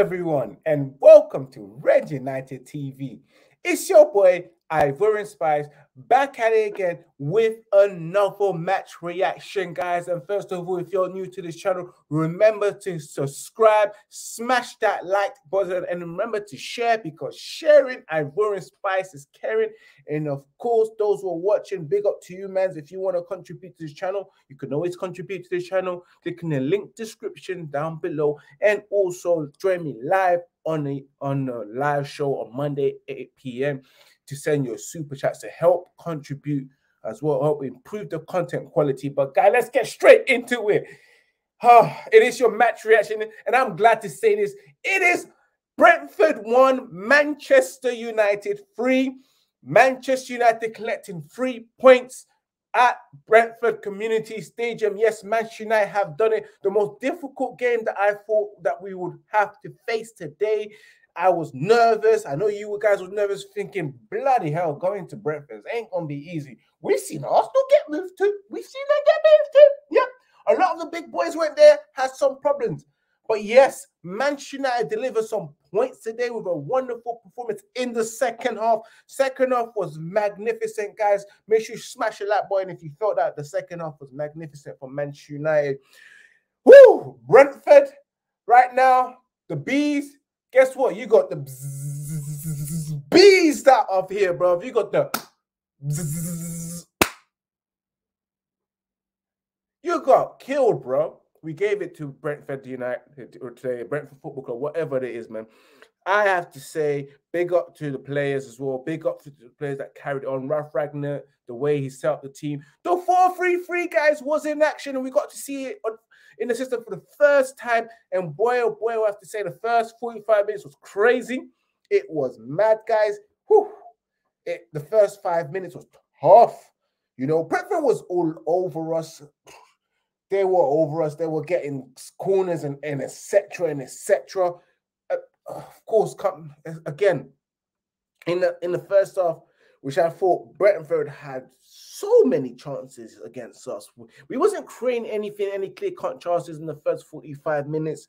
everyone, and welcome to Red United TV. It's your boy, Ivorian Spice, back at it again with another match reaction, guys. And first of all, if you're new to this channel, remember to subscribe, smash that like button, and remember to share, because sharing Ivorian Spice is caring. And of course, those who are watching, big up to you, man. If you want to contribute to this channel, you can always contribute to this channel, clicking the link description down below, and also join me live on a live show on Monday 8 p.m. to send your super chats to help contribute as well, help improve the content quality. But guys, let's get straight into it. It is your match reaction, and I'm glad to say this. It is Brentford 1, Manchester United 3. Manchester United collecting 3 points at Brentford Community Stadium. Yes, Manchester United have done it. The most difficult game that I thought that we would have to face today. I was nervous. I know you guys were nervous, thinking, bloody hell, going to Brentford ain't going to be easy. We've seen Arsenal get moved to. We've seen them get moved to. Yep. A lot of the big boys went there, had some problems. But yes, Manchester United delivered some points today with a wonderful performance in the second half. Second half was magnificent, guys. Make sure you smash a like button if you thought that the second half was magnificent for Manchester United. Woo! Brentford, right now, the bees. Guess what? You got the bees that up here, bro. You got the you got killed, bro. We gave it to Brentford United or today, Brentford Football Club, whatever it is, man. I have to say, big up to the players as well. Big up to the players that carried on. Ralf Rangnick, the way he set up the team. The 4-3-3, guys, was in action, and we got to see it in the system for the first time. And boy, oh boy, I have to say, the first 45 minutes was crazy. It was mad, guys. Whew. The first 5 minutes was tough. You know, Brentford was all over us. They were over us. They were getting corners and etc. and etc. Of course, come again in the first half, which I thought Brentford had so many chances against us. We wasn't creating anything, any clear-cut chances in the first 45 minutes.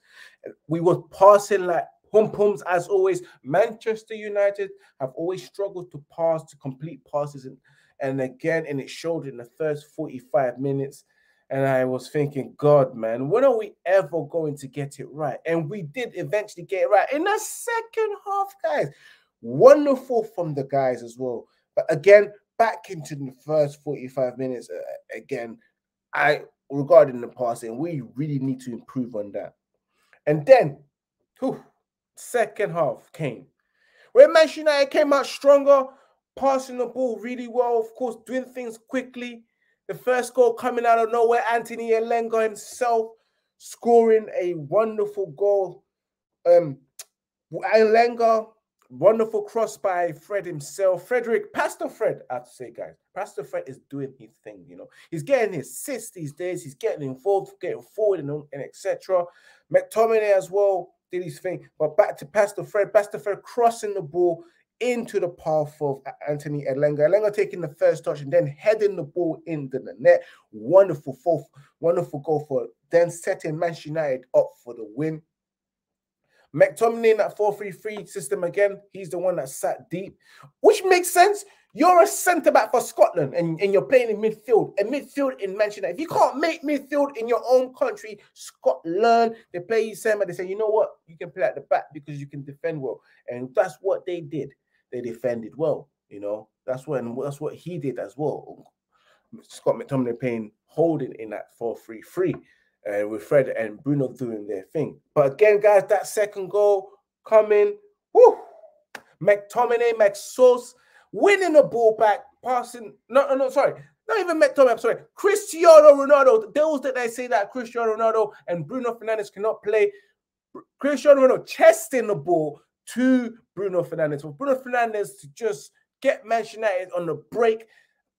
We were passing like pom-poms as always. Manchester United have always struggled to pass, to complete passes, and again, and it showed in the first 45 minutes. And I was thinking, God, man, when are we ever going to get it right? And we did eventually get it right in the second half, guys. Wonderful from the guys as well. But again, back into the first 45 minutes, again, regarding the passing, we really need to improve on that. And then, second half came. Where Manchester United came out stronger, passing the ball really well, of course, doing things quickly. The first goal coming out of nowhere, Anthony Elanga himself scoring a wonderful goal. Elanga, wonderful cross by Fred himself. Frederick, Pastor Fred, I have to say, guys. Pastor Fred is doing his thing, you know. He's getting his assists these days. He's getting involved, getting forward, and etc. McTominay as well did his thing. But back to Pastor Fred. Pastor Fred crossing the ball into the path of Anthony Elanga. Elanga taking the first touch and then heading the ball into the net. Wonderful fourth, wonderful goal for then setting Manchester United up for the win. McTominay in that 4-3-3 system again. He's the one that sat deep, which makes sense. You're a centre-back for Scotland and you're playing in midfield. And midfield in Manchester United. If you can't make midfield in your own country, Scotland, they play you centre-back. They say, you know what? You can play at the back because you can defend well. And that's what they did. They defended well, you know. That's what he did as well. Scott McTominay playing holding in that 4-3-3 with Fred and Bruno doing their thing. But again, guys, that second goal coming. Woo! McTominay, McSauce winning the ball back, passing. No, sorry. Not even McTominay, I'm sorry. Cristiano Ronaldo. Those that they say that Cristiano Ronaldo and Bruno Fernandes cannot play. Cristiano Ronaldo chesting the ball to Bruno Fernandes. For Bruno Fernandes to just get Manchester United on the break,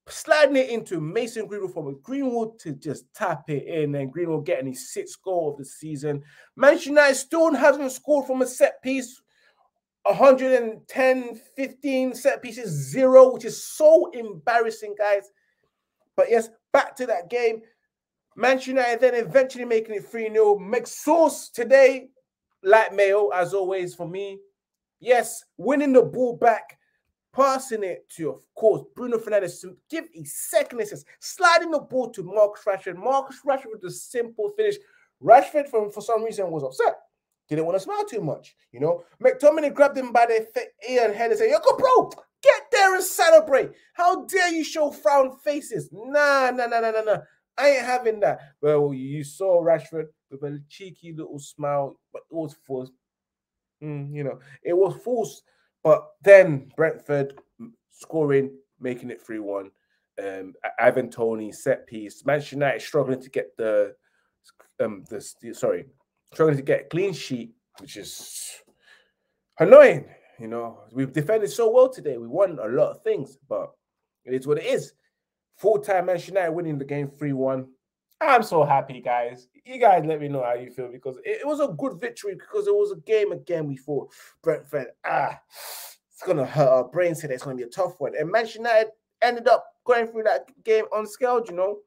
sliding it into Mason Greenwood from Greenwood to just tap it in, and Greenwood getting his 6th goal of the season. Manchester United still hasn't scored from a set piece. 110, 15 set pieces, 0, which is so embarrassing, guys. But yes, back to that game. Manchester United then eventually making it 3-0. McSauce today like Mayo, as always, for me, yes, winning the ball back, passing it to, of course, Bruno Fernandes to give a second assist, sliding the ball to Marcus Rashford. Marcus Rashford with a simple finish. Rashford, for some reason, was upset. Didn't want to smile too much, you know. McTominay grabbed him by the ear and head and said, "Yo, bro, get there and celebrate. How dare you show frown faces? Nah. I ain't having that." Well, you saw Rashford with a cheeky little smile, but it was forced. You know, it was forced. But then Brentford scoring, making it 3-1. Ivan Toney set piece. Manchester United struggling to get a clean sheet, which is annoying. You know, we've defended so well today. We won a lot of things, but it is what it is. Full-time Manchester United winning the game 3-1. I'm so happy, guys. You guys let me know how you feel, because it was a good victory, because it was a game again we thought, Brentford, it's going to hurt our brains today. It's going to be a tough one. And Manchester United ended up going through that game unscathed, you know.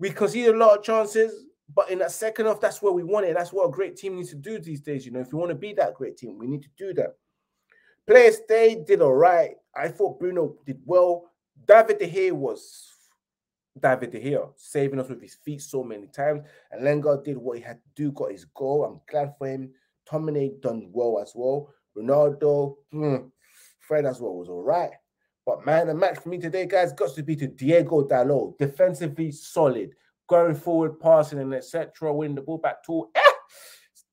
We conceded a lot of chances, but in that second half, that's where we won it. That's what a great team needs to do these days, you know. If you want to be that great team, we need to do that. Players, they did all right. I thought Bruno did well. David de Gea was David de Gea, saving us with his feet so many times. Elanga did what he had to do, got his goal. I'm glad for him. Tomine done well as well. Ronaldo, Fred as well was all right. But man, the match for me today, guys, got to be to Diego Dalot. Defensively solid, going forward, passing and etc. Winning the ball back to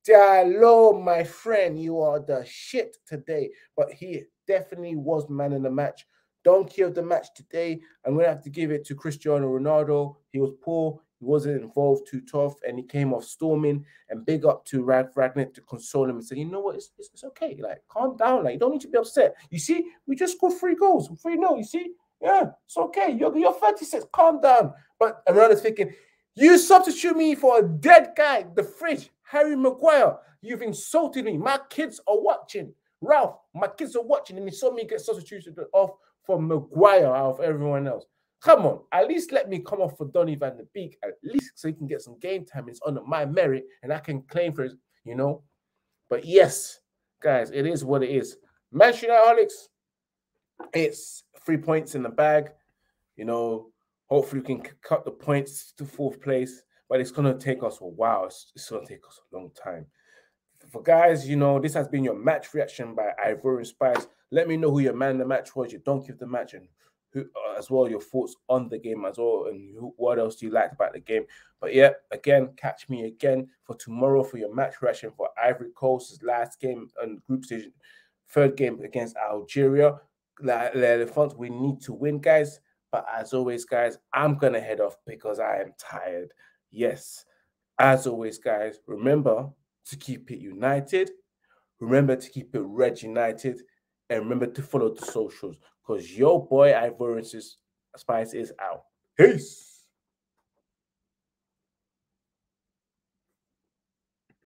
Dalot, my friend, you are the shit today. But he definitely was man in the match. Donkey of the match today, I'm going to have to give it to Cristiano Ronaldo. He was poor. He wasn't involved too tough, and he came off storming. And big up to Ralf Rangnick to console him and say, you know what, it's okay. Like, calm down. Like, you don't need to be upset. You see, we just scored 3 goals. 3-0, you see? Yeah, it's okay. You're 36. Calm down. But Ronaldo's thinking, you substitute me for a dead guy, the fridge, Harry Maguire. You've insulted me. My kids are watching. Ralph, my kids are watching. And he saw me get substituted off for Maguire out of everyone else. Come on, at least let me come off for Donny van der Beek, at least, so he can get some game time. It's on my merit, and I can claim for it, you know. But yes, guys, it is what it is. Manchester United, it's 3 points in the bag. You know, hopefully we can cut the points to 4th place, but it's going to take us a while. It's going to take us a long time. For guys, you know, this has been your match reaction by Ivorian Spice. Let me know who your man of the match was, your donkey of the match, and who, as well, your thoughts on the game as well, and what else do you like about the game. But yeah, again, catch me again for tomorrow for your match reaction for Ivory Coast's last game and group stage, 3rd game against Algeria. We need to win, guys. But as always, guys, I'm going to head off because I am tired. Yes, as always, guys, remember to keep it united, remember to keep it Red United, and remember to follow the socials, because your boy Ivorian Spice is out. Peace.